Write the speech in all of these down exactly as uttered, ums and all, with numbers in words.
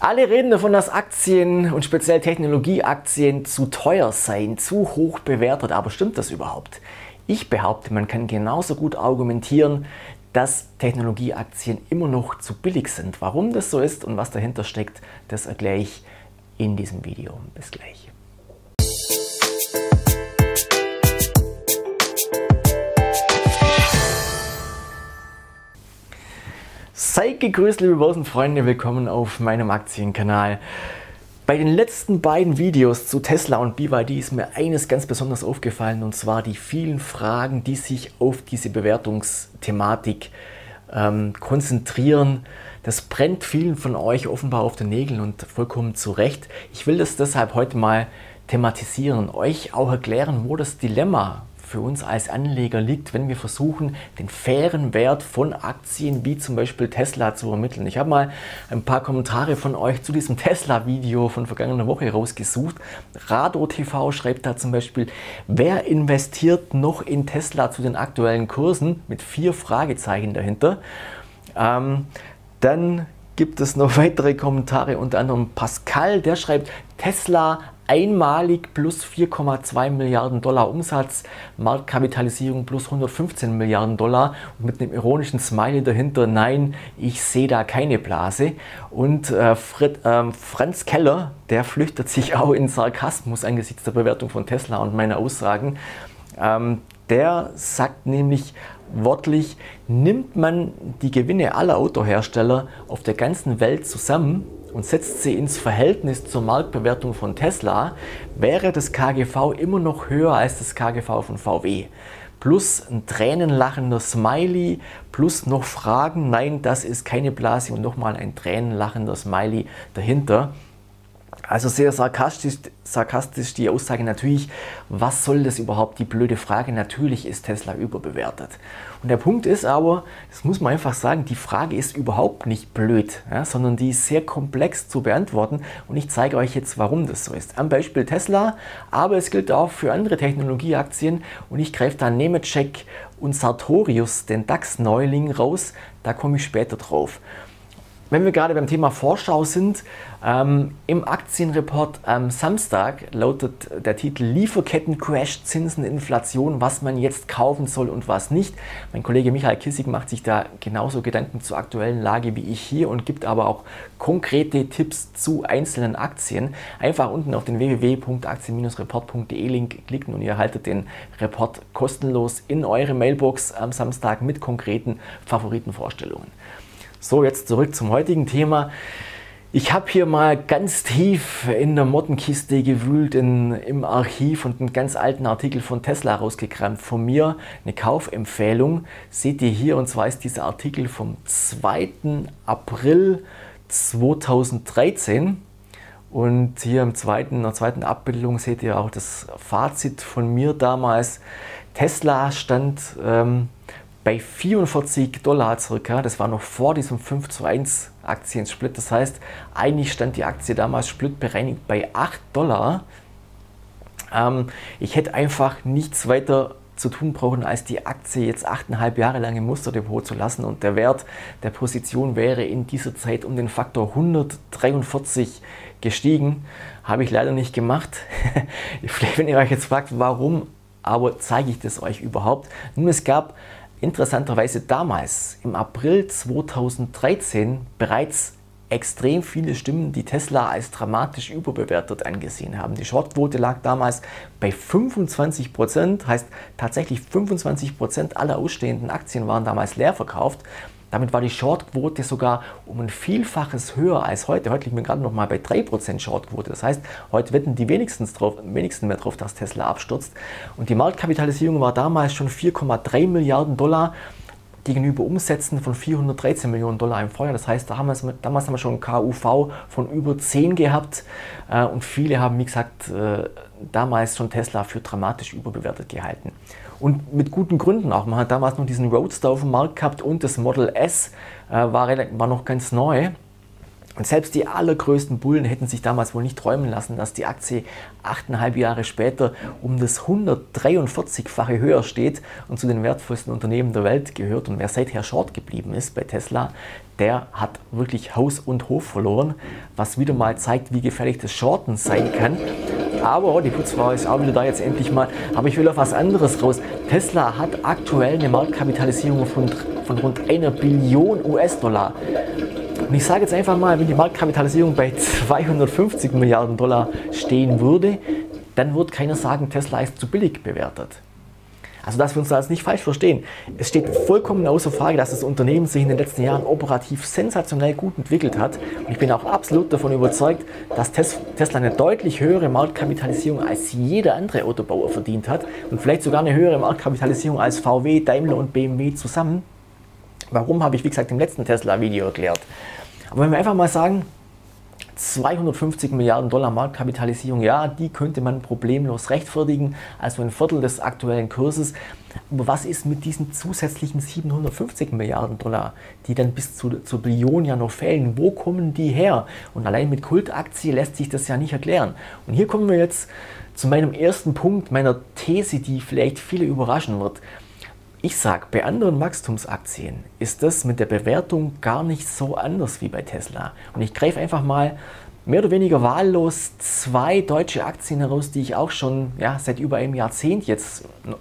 Alle reden davon, dass Aktien und speziell Technologieaktien zu teuer seien, zu hoch bewertet. Aber stimmt das überhaupt? Ich behaupte, man kann genauso gut argumentieren, dass Technologieaktien immer noch zu billig sind. Warum das so ist und was dahinter steckt, das erkläre ich in diesem Video. Bis gleich. Seid gegrüßt, liebe Börsenfreunde, willkommen auf meinem Aktienkanal. Bei den letzten beiden Videos zu Tesla und B Y D ist mir eines ganz besonders aufgefallen, und zwar die vielen Fragen, die sich auf diese Bewertungsthematik ähm, konzentrieren. Das brennt vielen von euch offenbar auf den Nägeln und vollkommen zu Recht. Ich will das deshalb heute mal thematisieren, euch auch erklären, wo das Dilemma für uns als Anleger liegt, wenn wir versuchen, den fairen Wert von Aktien wie zum Beispiel Tesla zu ermitteln. Ich habe mal ein paar Kommentare von euch zu diesem Tesla-Video von vergangener Woche rausgesucht. RadoTV schreibt da zum Beispiel: Wer investiert noch in Tesla zu den aktuellen Kursen? Mit vier Fragezeichen dahinter. Ähm, dann gibt es noch weitere Kommentare, unter anderem Pascal, der schreibt: Tesla einmalig plus vier Komma zwei Milliarden Dollar Umsatz, Marktkapitalisierung plus hundertfünfzehn Milliarden Dollar, und mit einem ironischen Smiley dahinter: Nein, ich sehe da keine Blase. Und äh, Fred, äh, Franz Keller, der flüchtet sich auch in Sarkasmus angesichts der Bewertung von Tesla und meiner Aussagen. Ähm, der sagt nämlich wortlich: Nimmt man die Gewinne aller Autohersteller auf der ganzen Welt zusammen und setzt sie ins Verhältnis zur Marktbewertung von Tesla, wäre das K G V immer noch höher als das K G V von V W. Plus ein tränenlachender Smiley, plus noch Fragen, nein, das ist keine Blase, und nochmal ein tränenlachender Smiley dahinter. Also sehr sarkastisch, sarkastisch die Aussage natürlich. Was soll das überhaupt, die blöde Frage? Natürlich ist Tesla überbewertet. Und der Punkt ist aber, das muss man einfach sagen, die Frage ist überhaupt nicht blöd, ja, sondern die ist sehr komplex zu beantworten, und ich zeige euch jetzt, warum das so ist. Am Beispiel Tesla, aber es gilt auch für andere Technologieaktien, und ich greife da Nemetschek und Sartorius, den DAX-Neuling, raus, da komme ich später drauf. Wenn wir gerade beim Thema Vorschau sind, ähm, im Aktienreport am Samstag lautet der Titel Lieferketten-Crash, Zinsen, Inflation, was man jetzt kaufen soll und was nicht. Mein Kollege Michael Kissig macht sich da genauso Gedanken zur aktuellen Lage wie ich hier und gibt aber auch konkrete Tipps zu einzelnen Aktien. Einfach unten auf den w w w punkt aktien-report punkt de Link klicken und ihr erhaltet den Report kostenlos in eure Mailbox am Samstag mit konkreten Favoritenvorstellungen. So, jetzt zurück zum heutigen Thema. Ich habe hier mal ganz tief in der Mottenkiste gewühlt, in, im Archiv, und einen ganz alten Artikel von Tesla rausgekramt. Von mir eine Kaufempfehlung. Seht ihr hier, und zwar ist dieser Artikel vom zweiten April zweitausenddreizehn. Und hier im zweiten, in der zweiten Abbildung seht ihr auch das Fazit von mir damals. Tesla stand Ähm, bei vierundvierzig Dollar circa, das war noch vor diesem fünf zu eins Aktiensplit, das heißt, eigentlich stand die Aktie damals splitbereinigt bei acht Dollar. Ähm, ich hätte einfach nichts weiter zu tun brauchen, als die Aktie jetzt acht Komma fünf Jahre lang im Musterdepot zu lassen, und der Wert der Position wäre in dieser Zeit um den Faktor hundertdreiundvierzig gestiegen. Habe ich leider nicht gemacht. Vielleicht, wenn ihr euch jetzt fragt, warum, aber zeige ich das euch überhaupt? Nun, es gab interessanterweise damals im April zweitausenddreizehn bereits extrem viele Stimmen, die Tesla als dramatisch überbewertet angesehen haben. Die Shortquote lag damals bei fünfundzwanzig Prozent, heißt tatsächlich fünfundzwanzig Prozent aller ausstehenden Aktien waren damals leer verkauft. Damit war die Shortquote sogar um ein Vielfaches höher als heute. Heute liegen wir gerade noch mal bei drei Prozent Shortquote. Das heißt, heute wetten die wenigstens drauf, wenigsten mehr drauf, dass Tesla abstürzt. Und die Marktkapitalisierung war damals schon vier Komma drei Milliarden Dollar gegenüber Umsätzen von vierhundertdreizehn Millionen Dollar im Vorjahr. Das heißt, da haben wir es mit, damals haben wir schon ein K U V von über zehn gehabt. Äh, und viele haben, wie gesagt, äh, damals schon Tesla für dramatisch überbewertet gehalten. Und mit guten Gründen auch. Man hat damals noch diesen Roadster auf dem Markt gehabt, und das Model S äh, war, war noch ganz neu. Und selbst die allergrößten Bullen hätten sich damals wohl nicht träumen lassen, dass die Aktie achteinhalb Jahre später um das hundertdreiundvierzigfache höher steht und zu den wertvollsten Unternehmen der Welt gehört. Und wer seither short geblieben ist bei Tesla, der hat wirklich Haus und Hof verloren, was wieder mal zeigt, wie gefährlich das Shorten sein kann. Aber die Putzfrau ist auch wieder da jetzt endlich mal. Aber ich will auf was anderes raus. Tesla hat aktuell eine Marktkapitalisierung von, von rund einer Billion U S-Dollar. Und ich sage jetzt einfach mal, wenn die Marktkapitalisierung bei zweihundertfünfzig Milliarden Dollar stehen würde, dann wird keiner sagen, Tesla ist zu billig bewertet. Also, dass wir uns da jetzt nicht falsch verstehen. Es steht vollkommen außer Frage, dass das Unternehmen sich in den letzten Jahren operativ sensationell gut entwickelt hat. Und ich bin auch absolut davon überzeugt, dass Tesla eine deutlich höhere Marktkapitalisierung als jeder andere Autobauer verdient hat und vielleicht sogar eine höhere Marktkapitalisierung als V W, Daimler und B M W zusammen. Warum, habe ich wie gesagt im letzten Tesla-Video erklärt. Aber wenn wir einfach mal sagen, zweihundertfünfzig Milliarden Dollar Marktkapitalisierung, ja, die könnte man problemlos rechtfertigen, also ein Viertel des aktuellen Kurses. Aber was ist mit diesen zusätzlichen siebenhundertfünfzig Milliarden Dollar, die dann bis zu, zur Billion ja noch fehlen? Wo kommen die her? Und allein mit Kultaktie lässt sich das ja nicht erklären. Und hier kommen wir jetzt zu meinem ersten Punkt, meiner These, die vielleicht viele überraschen wird. Ich sage, bei anderen Wachstumsaktien ist das mit der Bewertung gar nicht so anders wie bei Tesla. Und ich greife einfach mal mehr oder weniger wahllos zwei deutsche Aktien heraus, die ich auch schon ja, seit über einem Jahrzehnt jetzt noch,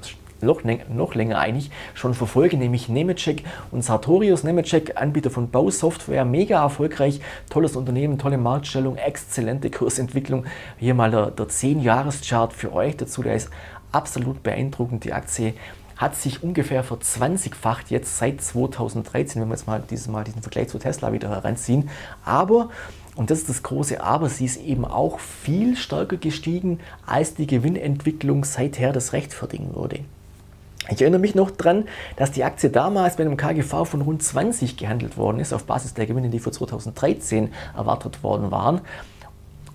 noch länger eigentlich schon verfolge, nämlich Nemetschek und Sartorius. Nemetschek, Anbieter von Bausoftware, mega erfolgreich, tolles Unternehmen, tolle Marktstellung, exzellente Kursentwicklung. Hier mal der, der zehn-Jahres-Chart für euch dazu, der ist absolut beeindruckend, die Aktie. Hat sich ungefähr verzwanzigfacht jetzt seit zweitausenddreizehn, wenn wir jetzt mal, dieses mal diesen Vergleich zu Tesla wieder heranziehen. Aber, und das ist das große Aber, sie ist eben auch viel stärker gestiegen, als die Gewinnentwicklung seither das rechtfertigen würde. Ich erinnere mich noch dran, dass die Aktie damals bei einem K G V von rund zwanzig gehandelt worden ist, auf Basis der Gewinne, die für zweitausenddreizehn erwartet worden waren.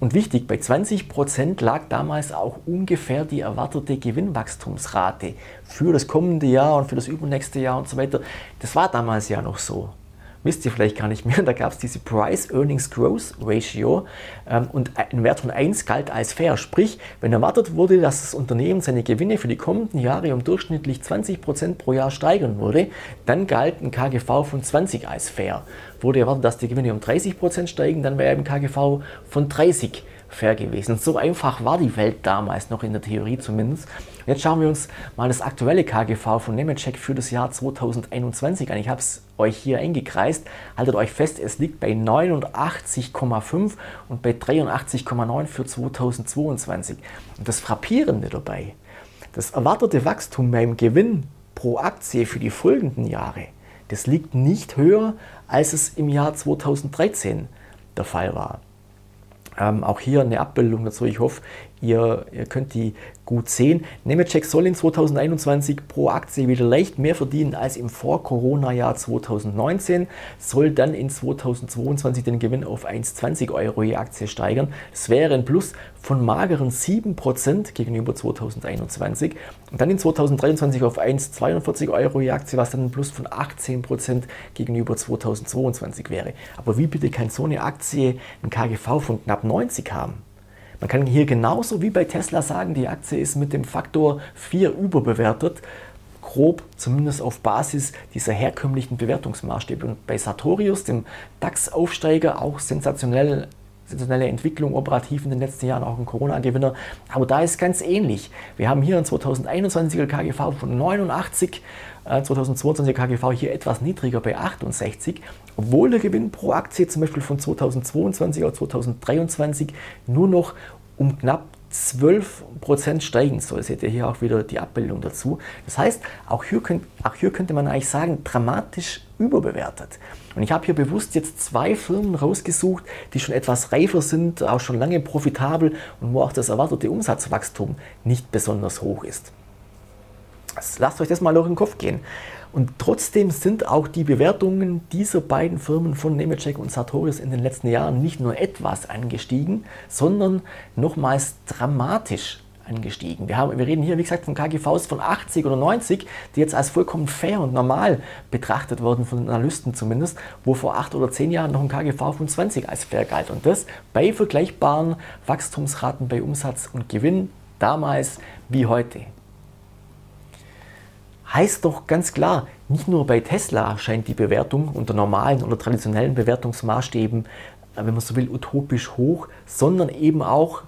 Und wichtig, bei zwanzig Prozent lag damals auch ungefähr die erwartete Gewinnwachstumsrate für das kommende Jahr und für das übernächste Jahr und so weiter. Das war damals ja noch so. Wisst ihr vielleicht gar nicht mehr, da gab es diese Price-Earnings-Growth-Ratio ähm, und ein Wert von eins galt als fair. Sprich, wenn erwartet wurde, dass das Unternehmen seine Gewinne für die kommenden Jahre um durchschnittlich zwanzig Prozent pro Jahr steigern würde, dann galt ein K G V von zwanzig als fair. Wurde erwartet, dass die Gewinne um dreißig Prozent steigen, dann wäre ein K G V von dreißig fair gewesen. So einfach war die Welt damals noch, in der Theorie zumindest. Jetzt schauen wir uns mal das aktuelle K G V von Nemetschek für das Jahr zweitausendeinundzwanzig an. Ich habe es euch hier eingekreist. Haltet euch fest, es liegt bei neunundachtzig Komma fünf und bei dreiundachtzig Komma neun für zweitausendzweiundzwanzig. Und das Frappierende dabei, das erwartete Wachstum beim Gewinn pro Aktie für die folgenden Jahre, das liegt nicht höher, als es im Jahr zweitausenddreizehn der Fall war. Ähm, auch hier eine Abbildung dazu, ich hoffe, ihr, ihr könnt die gut sehen. Nemetschek soll in zweitausendeinundzwanzig pro Aktie wieder leicht mehr verdienen als im Vor-Corona-Jahr zweitausendneunzehn, soll dann in zweitausendzweiundzwanzig den Gewinn auf eins Komma zwanzig Euro je Aktie steigern. Das wäre ein Plus von mageren sieben Prozent gegenüber zweitausendeinundzwanzig und dann in zweitausenddreiundzwanzig auf eins Komma zweiundvierzig Euro je Aktie, was dann ein Plus von achtzehn Prozent gegenüber zweitausendzweiundzwanzig wäre. Aber wie bitte kann so eine Aktie ein K G V von knapp neunzig haben? Man kann hier genauso wie bei Tesla sagen, die Aktie ist mit dem Faktor vier überbewertet, grob zumindest auf Basis dieser herkömmlichen Bewertungsmaßstäbe. Und bei Sartorius, dem DAX-Aufsteiger, auch sensationell, sensationelle Entwicklung operativ in den letzten Jahren, auch ein Corona-Gewinner, aber da ist ganz ähnlich. Wir haben hier ein zweitausendeinundzwanziger K G V von neunundachtzig, zweitausendzweiundzwanziger K G V hier etwas niedriger bei achtundsechzig, obwohl der Gewinn pro Aktie zum Beispiel von zweitausendzweiundzwanzig oder zweitausenddreiundzwanzig nur noch um knapp zwölf Prozent steigen soll. Seht ihr hier auch wieder die Abbildung dazu. Das heißt, auch hier, könnt, auch hier könnte man eigentlich sagen, dramatisch überbewertet. Und ich habe hier bewusst jetzt zwei Firmen rausgesucht, die schon etwas reifer sind, auch schon lange profitabel und wo auch das erwartete Umsatzwachstum nicht besonders hoch ist. Lasst euch das mal durch den Kopf gehen. Und trotzdem sind auch die Bewertungen dieser beiden Firmen von Nemetschek und Sartorius in den letzten Jahren nicht nur etwas angestiegen, sondern nochmals dramatisch angestiegen. Wir, haben, wir reden hier, wie gesagt, von K G Vs von achtzig oder neunzig, die jetzt als vollkommen fair und normal betrachtet wurden, von den Analysten zumindest, wo vor acht oder zehn Jahren noch ein K G V von zwanzig als fair galt. Und das bei vergleichbaren Wachstumsraten bei Umsatz und Gewinn, damals wie heute. Heißt doch ganz klar, nicht nur bei Tesla scheint die Bewertung unter normalen oder traditionellen Bewertungsmaßstäben, wenn man so will, utopisch hoch, sondern eben auch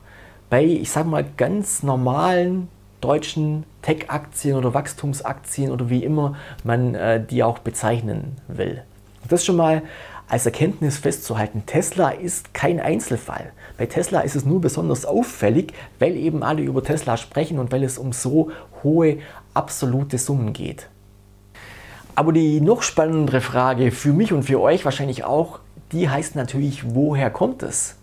bei, ich sage mal, ganz normalen deutschen Tech-Aktien oder Wachstumsaktien oder wie immer man äh, die auch bezeichnen will. Und das schon mal als Erkenntnis festzuhalten, Tesla ist kein Einzelfall. Bei Tesla ist es nur besonders auffällig, weil eben alle über Tesla sprechen und weil es um so hohe absolute Summen geht. Aber die noch spannendere Frage für mich und für euch wahrscheinlich auch, die heißt natürlich, woher kommt es?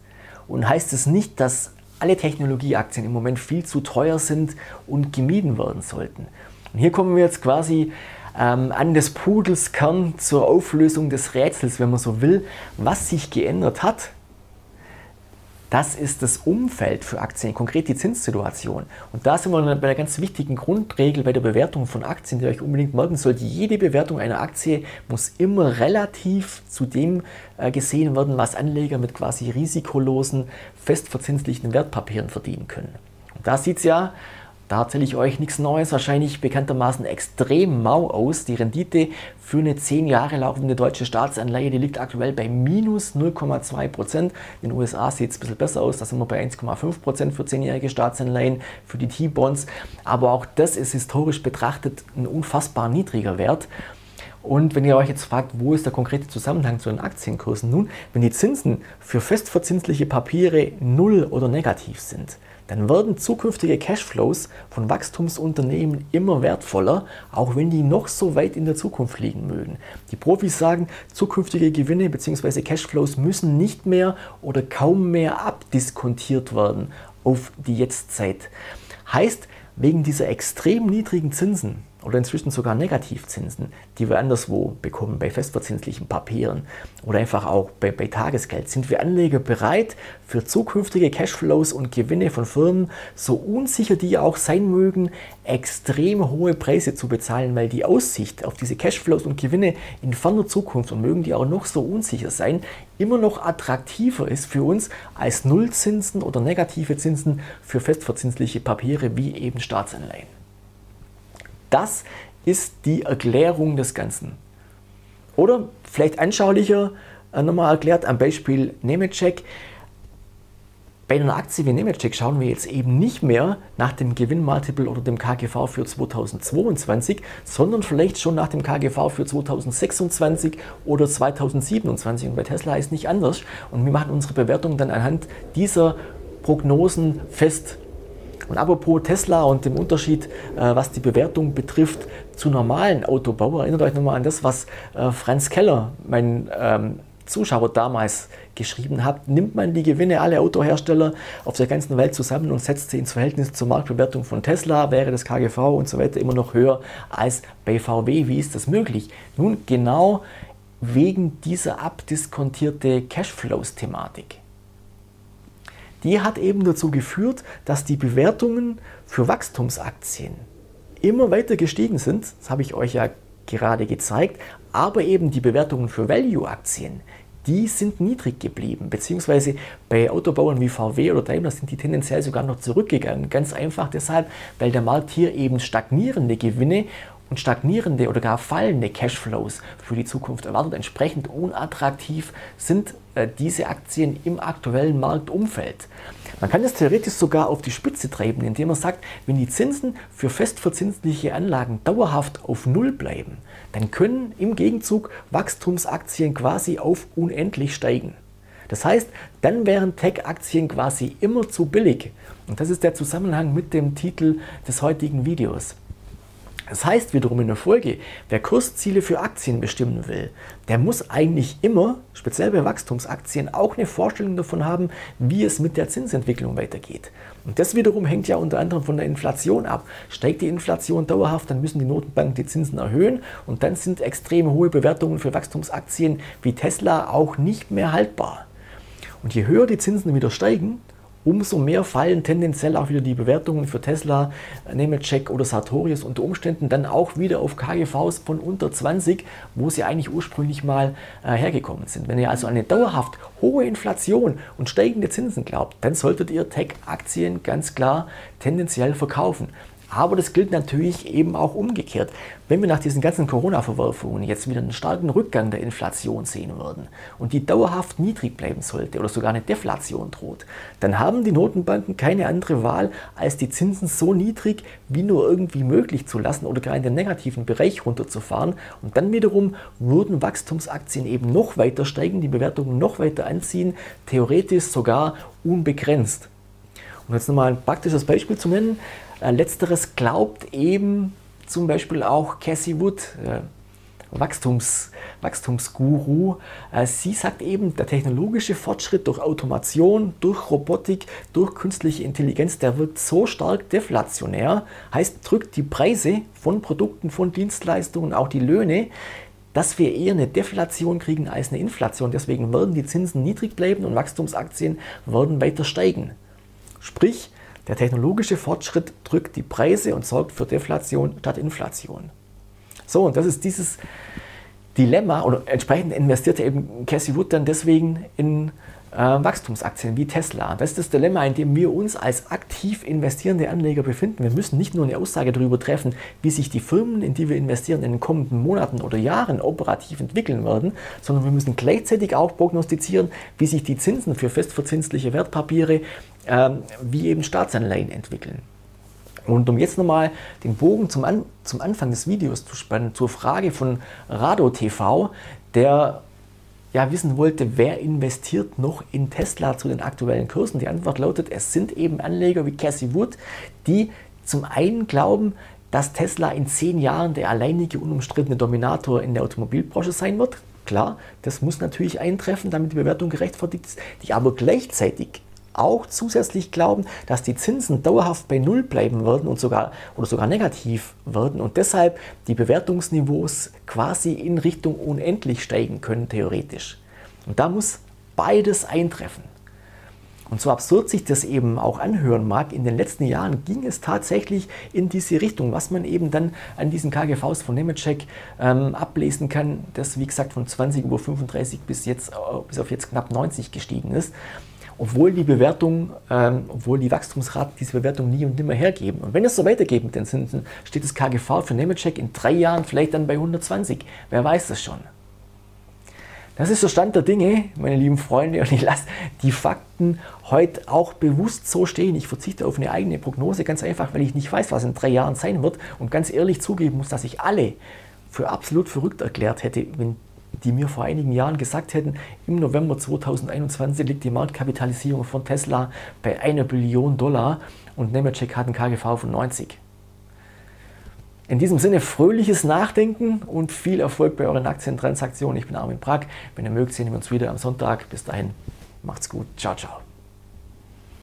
Und heißt es nicht, dass alle Technologieaktien im Moment viel zu teuer sind und gemieden werden sollten? Und hier kommen wir jetzt quasi ähm, an des Pudels Kern zur Auflösung des Rätsels, wenn man so will. Was sich geändert hat, das ist das Umfeld für Aktien, konkret die Zinssituation. Und da sind wir bei einer ganz wichtigen Grundregel bei der Bewertung von Aktien, die ihr euch unbedingt merken sollt. Jede Bewertung einer Aktie muss immer relativ zu dem gesehen werden, was Anleger mit quasi risikolosen, festverzinslichen Wertpapieren verdienen können. Und da sieht es ja, da erzähle ich euch nichts Neues, wahrscheinlich bekanntermaßen extrem mau aus. Die Rendite für eine zehn Jahre laufende deutsche Staatsanleihe, die liegt aktuell bei minus null Komma zwei Prozent. In den U S A sieht es ein bisschen besser aus, da sind wir bei eins Komma fünf Prozent für zehnjährige Staatsanleihen, für die T-Bonds. Aber auch das ist historisch betrachtet ein unfassbar niedriger Wert. Und wenn ihr euch jetzt fragt, wo ist der konkrete Zusammenhang zu den Aktienkursen? Nun, wenn die Zinsen für festverzinsliche Papiere null oder negativ sind, dann werden zukünftige Cashflows von Wachstumsunternehmen immer wertvoller, auch wenn die noch so weit in der Zukunft liegen mögen. Die Profis sagen, zukünftige Gewinne bzw. Cashflows müssen nicht mehr oder kaum mehr abdiskontiert werden auf die Jetztzeit. Heißt, wegen dieser extrem niedrigen Zinsen oder inzwischen sogar Negativzinsen, die wir anderswo bekommen, bei festverzinslichen Papieren oder einfach auch bei, bei Tagesgeld, sind wir Anleger bereit, für zukünftige Cashflows und Gewinne von Firmen, so unsicher die auch sein mögen, extrem hohe Preise zu bezahlen, weil die Aussicht auf diese Cashflows und Gewinne in ferner Zukunft, und mögen die auch noch so unsicher sein, immer noch attraktiver ist für uns als Nullzinsen oder negative Zinsen für festverzinsliche Papiere wie eben Staatsanleihen. Das ist die Erklärung des Ganzen. Oder vielleicht anschaulicher äh, nochmal erklärt am Beispiel Nemetschek. Bei einer Aktie wie Nemetschek schauen wir jetzt eben nicht mehr nach dem Gewinnmultiple oder dem K G V für zweitausendzweiundzwanzig, sondern vielleicht schon nach dem K G V für zweitausendsechsundzwanzig oder zweitausendsiebenundzwanzig. Und bei Tesla ist nicht anders. Und wir machen unsere Bewertung dann anhand dieser Prognosen fest. Und apropos Tesla und dem Unterschied, äh, was die Bewertung betrifft, zu normalen Autobauern, erinnert euch nochmal an das, was äh, Franz Keller, mein ähm, Zuschauer, damals geschrieben hat. Nimmt man die Gewinne aller Autohersteller auf der ganzen Welt zusammen und setzt sie ins Verhältnis zur Marktbewertung von Tesla, wäre das K G V und so weiter immer noch höher als bei V W. Wie ist das möglich? Nun, genau wegen dieser abdiskontierte Cashflows-Thematik. Die hat eben dazu geführt, dass die Bewertungen für Wachstumsaktien immer weiter gestiegen sind, das habe ich euch ja gerade gezeigt, aber eben die Bewertungen für Value-Aktien, die sind niedrig geblieben, beziehungsweise bei Autobauern wie V W oder Daimler sind die tendenziell sogar noch zurückgegangen. Ganz einfach deshalb, weil der Markt hier eben stagnierende Gewinne und stagnierende oder gar fallende Cashflows für die Zukunft erwartet. Entsprechend unattraktiv sind äh, diese Aktien im aktuellen Marktumfeld. Man kann das theoretisch sogar auf die Spitze treiben, indem man sagt, wenn die Zinsen für festverzinsliche Anlagen dauerhaft auf Null bleiben, dann können im Gegenzug Wachstumsaktien quasi auf unendlich steigen. Das heißt, dann wären Tech-Aktien quasi immer zu billig. Und das ist der Zusammenhang mit dem Titel des heutigen Videos. Das heißt wiederum in der Folge, wer Kursziele für Aktien bestimmen will, der muss eigentlich immer, speziell bei Wachstumsaktien, auch eine Vorstellung davon haben, wie es mit der Zinsentwicklung weitergeht. Und das wiederum hängt ja unter anderem von der Inflation ab. Steigt die Inflation dauerhaft, dann müssen die Notenbanken die Zinsen erhöhen und dann sind extrem hohe Bewertungen für Wachstumsaktien wie Tesla auch nicht mehr haltbar. Und je höher die Zinsen wieder steigen, Umso mehr fallen tendenziell auch wieder die Bewertungen für Tesla, Nemetschek oder Sartorius unter Umständen dann auch wieder auf K G Vs von unter zwanzig, wo sie eigentlich ursprünglich mal äh, hergekommen sind. Wenn ihr also eine dauerhaft hohe Inflation und steigende Zinsen glaubt, dann solltet ihr Tech-Aktien ganz klar tendenziell verkaufen. Aber das gilt natürlich eben auch umgekehrt. Wenn wir nach diesen ganzen Corona-Verwerfungen jetzt wieder einen starken Rückgang der Inflation sehen würden und die dauerhaft niedrig bleiben sollte oder sogar eine Deflation droht, dann haben die Notenbanken keine andere Wahl, als die Zinsen so niedrig wie nur irgendwie möglich zu lassen oder gar in den negativen Bereich runterzufahren. Und dann wiederum würden Wachstumsaktien eben noch weiter steigen, die Bewertungen noch weiter anziehen, theoretisch sogar unbegrenzt. Um jetzt nochmal ein praktisches Beispiel zu nennen, letzteres glaubt eben zum Beispiel auch Cathie Wood, äh, Wachstums, Wachstumsguru. Äh, sie sagt eben, der technologische Fortschritt durch Automation, durch Robotik, durch künstliche Intelligenz, der wird so stark deflationär, heißt drückt die Preise von Produkten, von Dienstleistungen, auch die Löhne, dass wir eher eine Deflation kriegen als eine Inflation. Deswegen werden die Zinsen niedrig bleiben und Wachstumsaktien werden weiter steigen. Sprich, der technologische Fortschritt drückt die Preise und sorgt für Deflation statt Inflation. So, und das ist dieses Dilemma, oder entsprechend investierte eben Cathie Wood dann deswegen in äh, Wachstumsaktien wie Tesla. Das ist das Dilemma, in dem wir uns als aktiv investierende Anleger befinden. Wir müssen nicht nur eine Aussage darüber treffen, wie sich die Firmen, in die wir investieren, in den kommenden Monaten oder Jahren operativ entwickeln werden, sondern wir müssen gleichzeitig auch prognostizieren, wie sich die Zinsen für festverzinsliche Wertpapiere Ähm, wie eben Staatsanleihen entwickeln. Und um jetzt nochmal den Bogen zum, An zum Anfang des Videos zu spannen, zur Frage von RadoTV, der ja wissen wollte, wer investiert noch in Tesla zu den aktuellen Kursen. Die Antwort lautet, es sind eben Anleger wie Cathie Wood, die zum einen glauben, dass Tesla in zehn Jahren der alleinige unumstrittene Dominator in der Automobilbranche sein wird. Klar, das muss natürlich eintreffen, damit die Bewertung gerechtfertigt ist, die aber gleichzeitig auch zusätzlich glauben, dass die Zinsen dauerhaft bei Null bleiben werden und sogar, oder sogar negativ werden und deshalb die Bewertungsniveaus quasi in Richtung unendlich steigen können, theoretisch. Und da muss beides eintreffen. Und so absurd sich das eben auch anhören mag, in den letzten Jahren ging es tatsächlich in diese Richtung, was man eben dann an diesen K G Vs von Nemetschek ähm, ablesen kann, das wie gesagt von zwanzig Uhr fünfunddreißig bis, jetzt, äh, bis auf jetzt knapp neunzig gestiegen ist. Obwohl die Bewertung, ähm, obwohl die Wachstumsraten diese Bewertung nie und nimmer hergeben. Und wenn es so weitergeht mit den Zinsen, steht das K G V für Nemetschek in drei Jahren vielleicht dann bei hundertzwanzig. Wer weiß das schon? Das ist der Stand der Dinge, meine lieben Freunde, und ich lasse die Fakten heute auch bewusst so stehen. Ich verzichte auf eine eigene Prognose, ganz einfach, weil ich nicht weiß, was in drei Jahren sein wird und ganz ehrlich zugeben muss, dass ich alle für absolut verrückt erklärt hätte, wenn die mir vor einigen Jahren gesagt hätten, im November zweitausendeinundzwanzig liegt die Marktkapitalisierung von Tesla bei einer Billion Dollar und Nemetschek hat ein K G V von neunzig. In diesem Sinne fröhliches Nachdenken und viel Erfolg bei euren Aktientransaktionen. Ich bin Armin Prag. Wenn ihr mögt, sehen wir uns wieder am Sonntag. Bis dahin, macht's gut. Ciao, ciao.